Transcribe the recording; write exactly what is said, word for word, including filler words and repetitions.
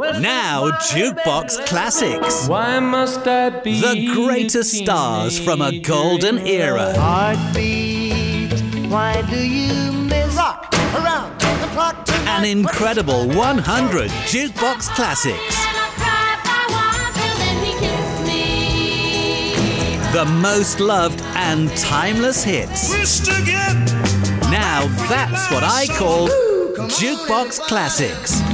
Now, Jukebox Classics. Why must I be the greatest stars from a golden era. Heartbeat, why do you miss? Rock around the clock tonight. An incredible one hundred Jukebox Classics. The most loved and timeless hits. Now, that's what I call Jukebox Classics.